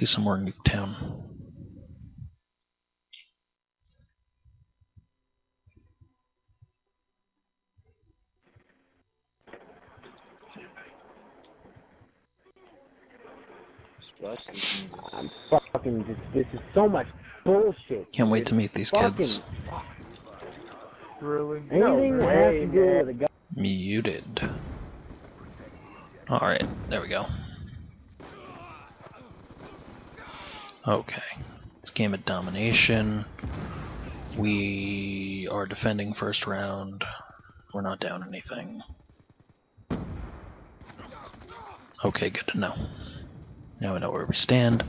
do some more Nuketown. I'm fucking. This is so much bullshit. Can't wait to meet these kids. Really? Anything that has to do with a guy. Muted. Alright, there we go. Okay. It's game of domination. We are defending first round. We're not down anything. Okay, good to know. Now we know where we stand.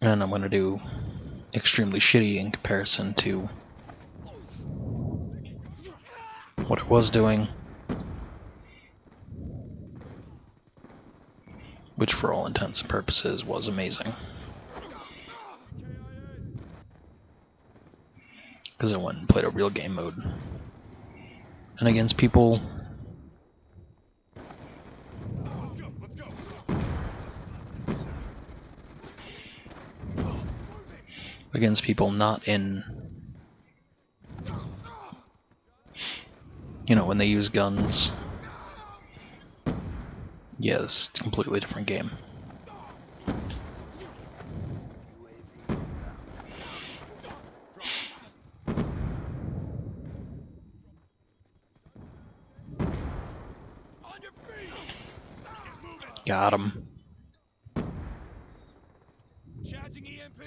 And I'm gonna do extremely shitty in comparison to what it was doing, which for all intents and purposes was amazing. Because I went and played a real game mode. And against people not in, you know, when they use guns. Yeah, it's a completely different game. Got him. Charging EMP.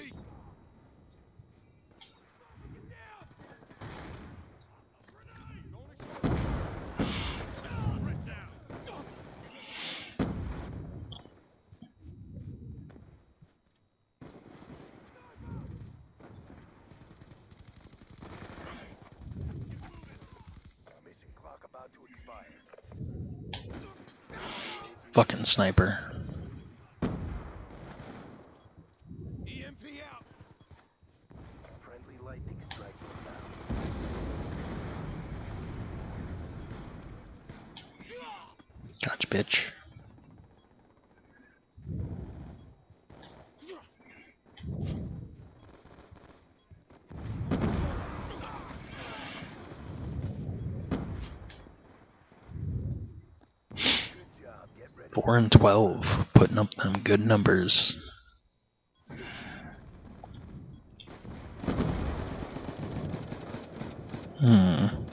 Fucking sniper. EMP out. Friendly lightning strike. Gotcha, bitch. Four and 12, putting up them good numbers. Target down.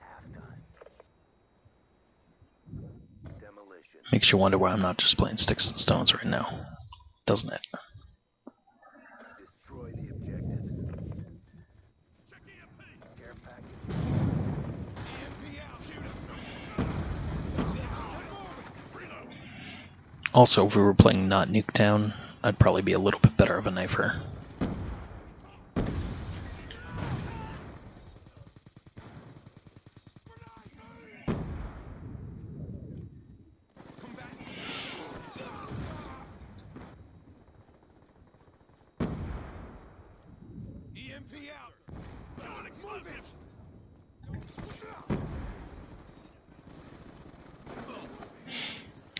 Halftime. Demolition. Makes you wonder why I'm not just playing sticks and stones right now, doesn't it? Also, if we were playing not Nuketown, I'd probably be a little bit better of a knifer.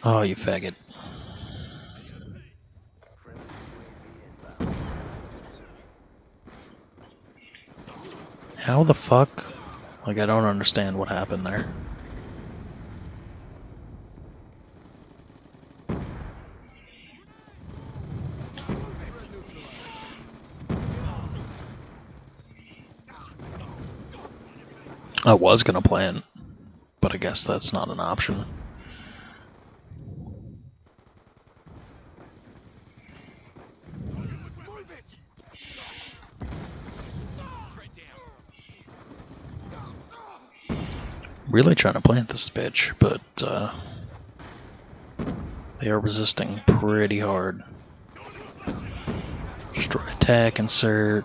Oh, you faggot. How the fuck? Like, I don't understand what happened there. I was gonna plant, but I guess that's not an option. Really trying to plant this bitch, but they are resisting pretty hard. Destroy attack, insert.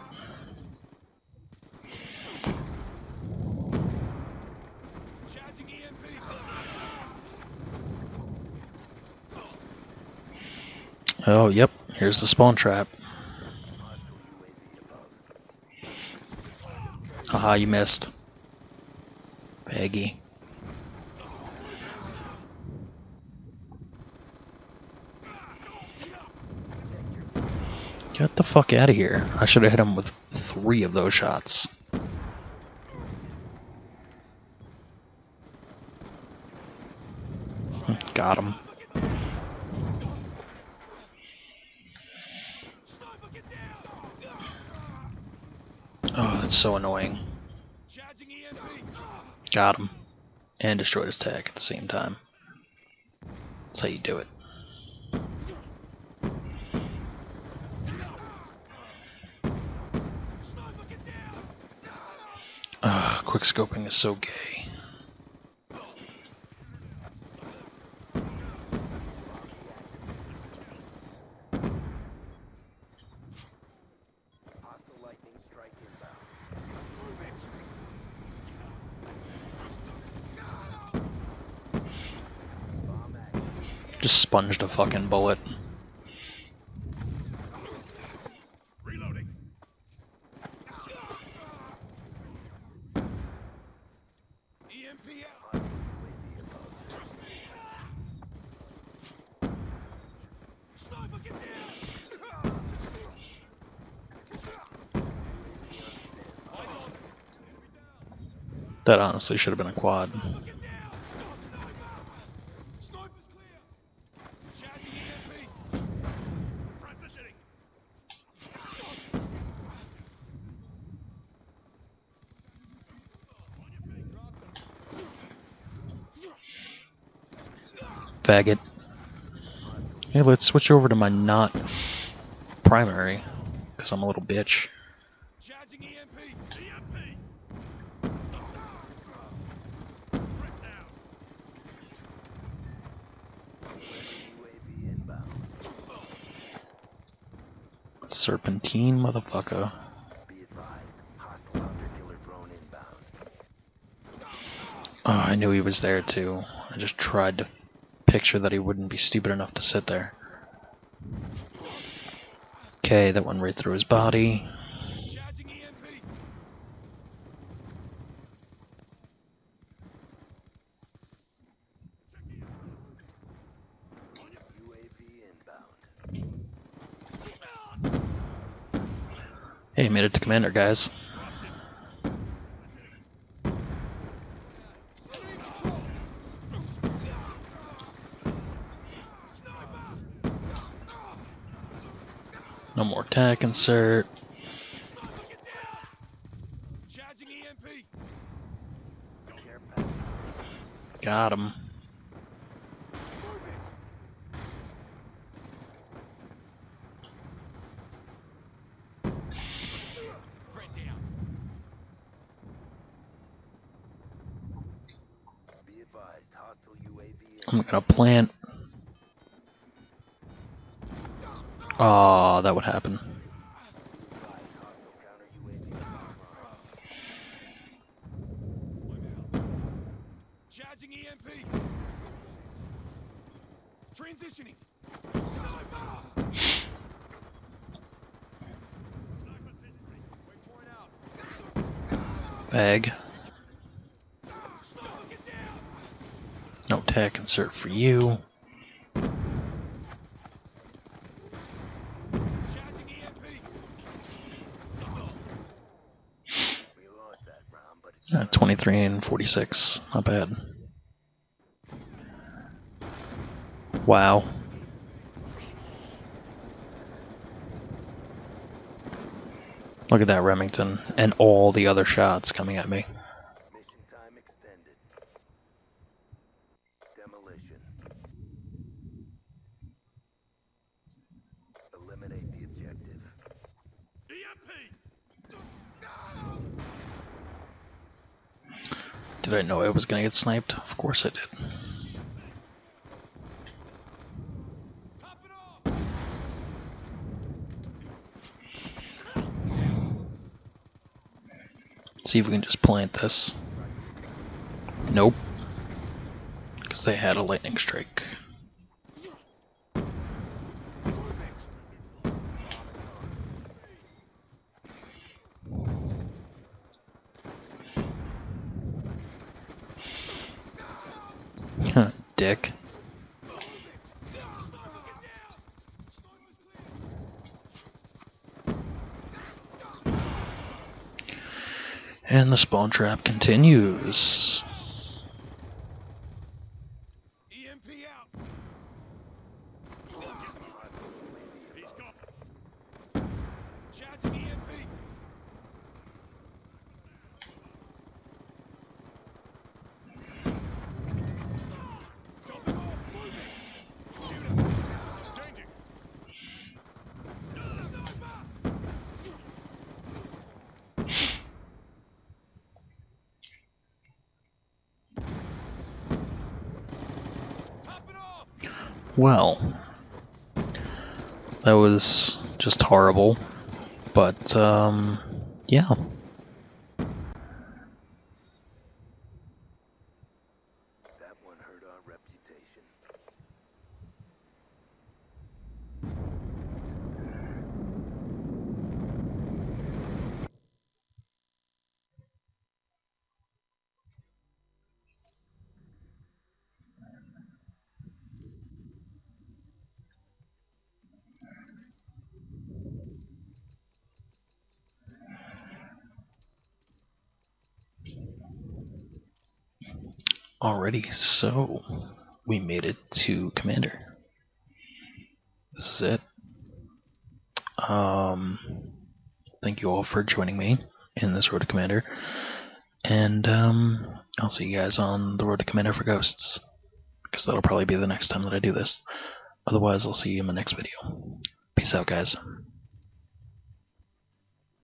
Oh, yep. Here's the spawn trap. Haha, you missed. Peggy. Get the fuck out of here. I should have hit him with 3 of those shots. Got him. Oh, that's so annoying. Got him. And destroyed his tag at the same time. That's how you do it. Quick scoping is so gay. Just sponged a fucking bullet. Reloading. EMP out. Sniper, get down. That honestly should have been a quad. Faggot. Hey, let's switch over to my not primary, because I'm a little bitch. Charging EMP. Serpentine, motherfucker. Oh, I knew he was there too. I just tried to picture that he wouldn't be stupid enough to sit there. Okay, that went right through his body. Hey, made it to Commander, guys. No more attack insert. Got him. I'm gonna plant. Oh, that would happen. Charging EMP. Transitioning. Bag. No tech insert for you. Yeah, 23 and 46, not bad. Wow. Look at that Remington and all the other shots coming at me. Mission time extended. Demolition. Eliminate the objective. EMP! Did I know I was gonna get sniped? Of course I did. Let's see if we can just plant this. Nope. Because they had a lightning strike. dick. And the spawn trap continues. EMP out. He's gone. Charge EMP. Drop it off. Move it. Shoot him. Changing. Well, that was just horrible, but yeah. That one hurt our reputation. Alrighty, so we made it to Commander. This is it. Thank you all for joining me in this road to Commander, and I'll see you guys on the road to Commander for Ghosts, because that'll probably be the next time that I do this. Otherwise, I'll see you in my next video. Peace out, guys.